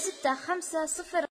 665